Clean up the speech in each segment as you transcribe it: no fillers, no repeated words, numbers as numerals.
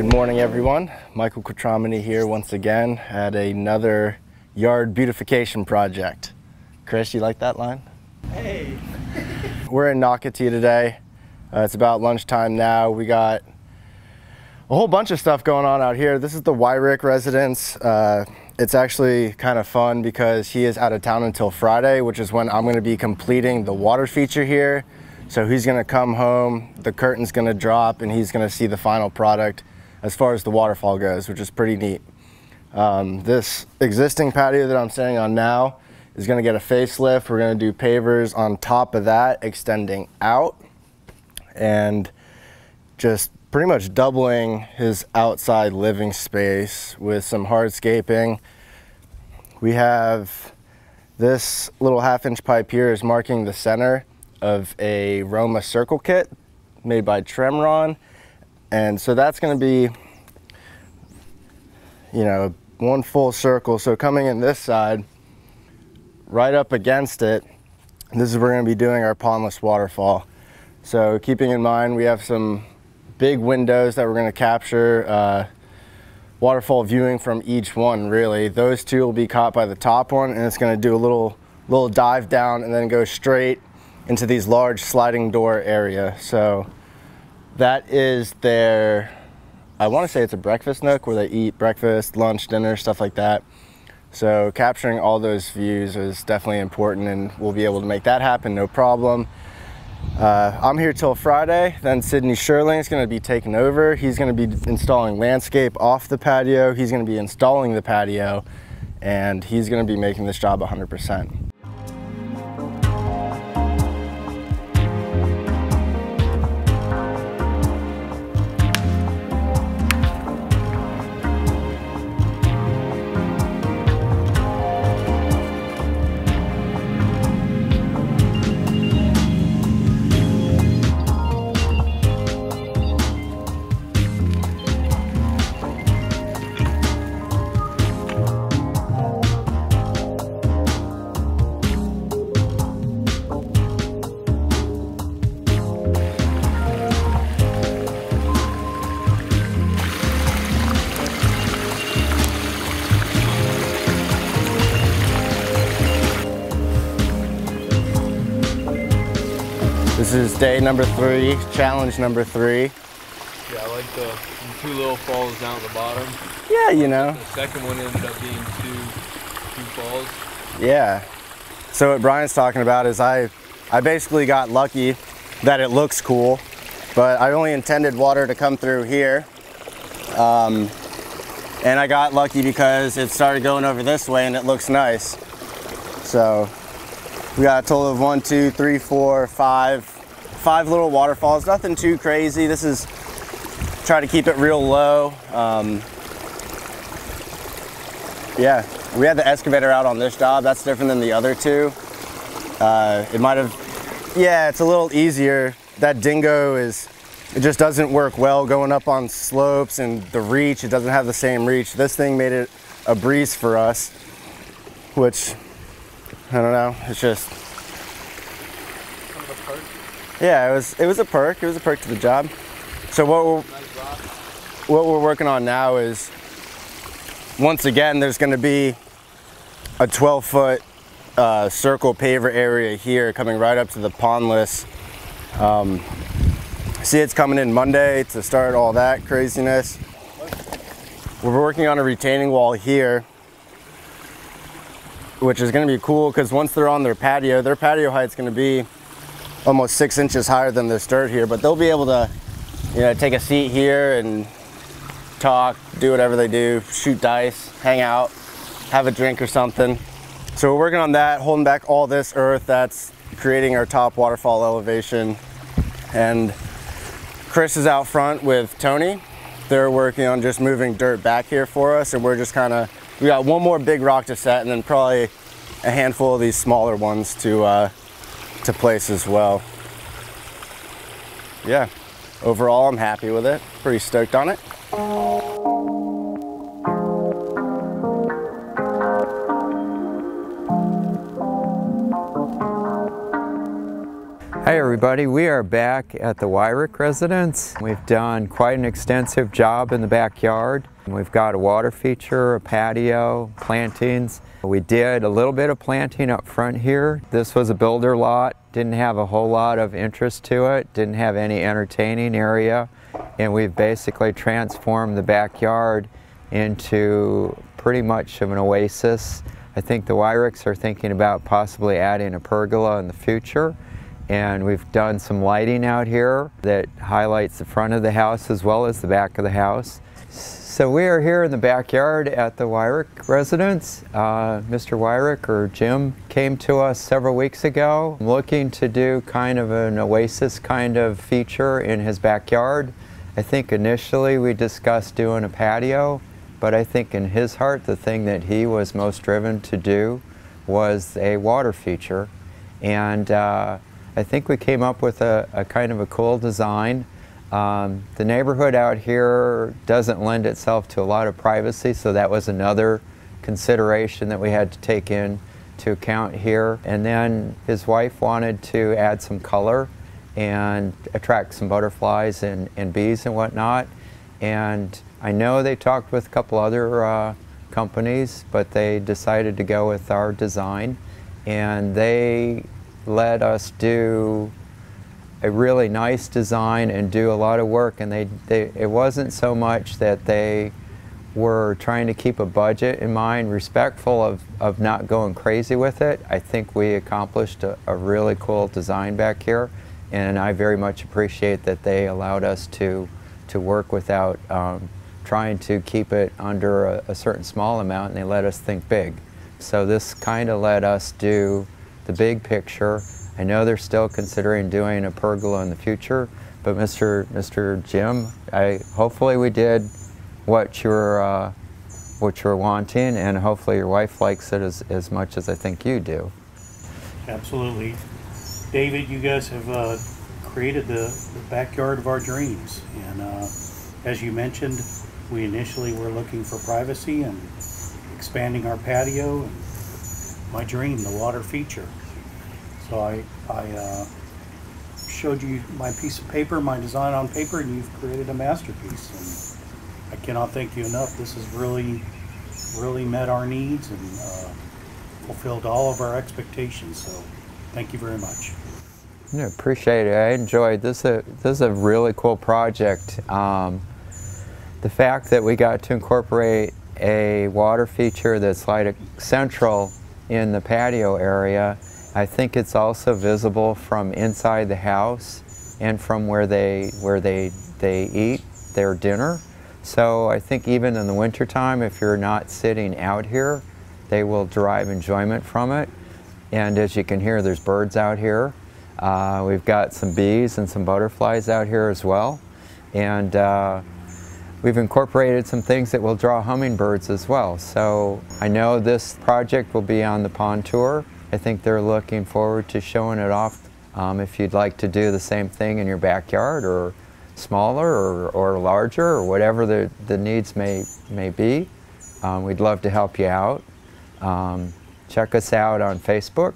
Good morning, everyone. Michael Quatromoni here once again at another yard beautification project. Chris, you like that line? Hey! We're in Nocatee today. It's about lunchtime now. We got a whole bunch of stuff going on out here. This is the Wyrick residence. It's actually kind of fun because he is out of town until Friday, which is when I'm going to be completing the water feature here. So he's going to come home, the curtain's going to drop, and he's going to see the final product as far as the waterfall goes, which is pretty neat. This existing patio that I'm sitting on now is going to get a facelift. We're going to do pavers on top of that, extending out and just pretty much doubling his outside living space with some hardscaping. We have this little half-inch pipe here is marking the center of a Roma Circle Kit made by Tremron. And so that's going to be, you know, one full circle. So coming in this side, right up against it, this is where we're going to be doing our pondless waterfall. So keeping in mind, we have some big windows that we're going to capture waterfall viewing from each one, really. Those two will be caught by the top one, and it's going to do a little dive down and then go straight into these large sliding door area. So that is their, I want to say it's a breakfast nook where they eat breakfast, lunch, dinner, stuff like that. So capturing all those views is definitely important, and we'll be able to make that happen, no problem. I'm here till Friday, then Sydney Shirling is going to be taking over. He's going to be installing landscape off the patio, he's going to be installing the patio, and he's going to be making this job 100%. This is day number 3, challenge number 3. Yeah, I like the 2 little falls down at the bottom. Yeah, you know. The second one ended up being two falls. Yeah. So what Brian's talking about is I basically got lucky that it looks cool, but I only intended water to come through here. And I got lucky because it started going over this way and it looks nice. So we got a total of 5 little waterfalls, nothing too crazy. This is, try to keep it real low. Yeah, we had the excavator out on this job. That's different than the other two. It might have, yeah, it's a little easier. That dingo is, it just doesn't work well going up on slopes and the reach, it doesn't have the same reach. This thing made it a breeze for us, which, I don't know, it's just, kind of a perk. Yeah, it was a perk to the job. So what we're working on now is, once again, there's going to be a 12-foot circle paver area here coming right up to the pondless. See, it's coming in Monday to start all that craziness. We're working on a retaining wall here, which is going to be cool because once they're on their patio height's going to be almost 6 inches higher than this dirt here, but they'll be able to, you know, take a seat here and talk, do whatever they do, shoot dice, hang out, have a drink or something. So we're working on that, holding back all this earth that's creating our top waterfall elevation. And Chris is out front with Tony. They're working on just moving dirt back here for us, and we're just kind of, we got one more big rock to set and then probably a handful of these smaller ones to place as well. Yeah, overall I'm happy with it. Pretty stoked on it. Hi everybody, we are back at the Wyrick residence. We've done quite an extensive job in the backyard. We've got a water feature, a patio, plantings. We did a little bit of planting up front here. This was a builder lot, didn't have a whole lot of interest to it, didn't have any entertaining area, and we've basically transformed the backyard into pretty much of an oasis. I think the Wyricks are thinking about possibly adding a pergola in the future. And we've done some lighting out here that highlights the front of the house as well as the back of the house. So we are here in the backyard at the Wyrick residence. Mr. Wyrick, or Jim, came to us several weeks ago looking to do kind of an oasis kind of feature in his backyard. I think initially we discussed doing a patio, but I think in his heart the thing that he was most driven to do was a water feature. And I think we came up with a kind of a cool design. The neighborhood out here doesn't lend itself to a lot of privacy, so that was another consideration that we had to take into account here. And then his wife wanted to add some color and attract some butterflies and bees and whatnot. And I know they talked with a couple other companies, but they decided to go with our design. And they let us do a really nice design and do a lot of work, and it wasn't so much that they were trying to keep a budget in mind, respectful of not going crazy with it. I think we accomplished a really cool design back here, and I very much appreciate that they allowed us to work without trying to keep it under a certain small amount, and they let us think big. So this kind of let us do the big picture. I know they're still considering doing a pergola in the future, but Mr. Jim, hopefully we did what you're wanting, and hopefully your wife likes it as much as I think you do. Absolutely. David, you guys have created the backyard of our dreams, and as you mentioned, we initially were looking for privacy and expanding our patio, and my dream, the water feature. So I showed you my piece of paper, my design on paper, and you've created a masterpiece. And I cannot thank you enough. This has really, really met our needs and fulfilled all of our expectations. So thank you very much. I appreciate it. I enjoyed this. This is a really cool project. The fact that we got to incorporate a water feature that's like central in the patio area, I think it's also visible from inside the house and from where they eat their dinner. So I think even in the wintertime, if you're not sitting out here, they will derive enjoyment from it. And as you can hear, there's birds out here. We've got some bees and some butterflies out here as well. And we've incorporated some things that will draw hummingbirds as well. So I know this project will be on the pond tour. I think they're looking forward to showing it off. If you'd like to do the same thing in your backyard, or smaller, or larger, or whatever the needs may be, we'd love to help you out. Check us out on Facebook.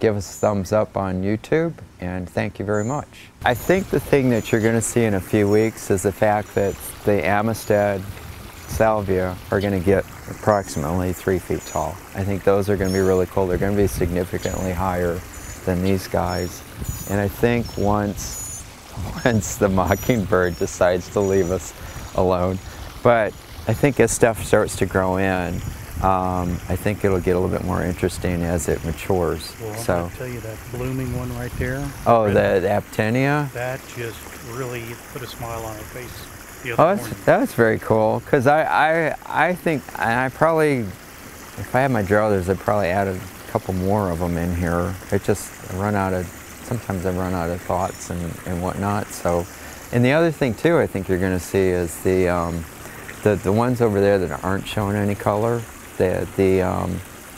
Give us a thumbs up on YouTube, and thank you very much. I think the thing that you're going to see in a few weeks is the fact that the Amistad Salvia are going to get approximately 3 feet tall. I think those are going to be really cool. They're going to be significantly higher than these guys. And I think once the mockingbird decides to leave us alone, but I think as stuff starts to grow in, I think it'll get a little bit more interesting as it matures. Well, so I'll tell you, that blooming one right there. Oh, really, the Aptenia? That just really put a smile on her face. Oh, that's very cool, because I think, and I probably, if I had my druthers, I'd probably add a couple more of them in here. It just sometimes I run out of thoughts and whatnot. So, and the other thing too I think you're going to see is the ones over there that aren't showing any color, the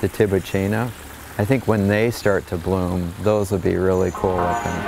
Tibuchina. I think when they start to bloom, those will be really cool looking.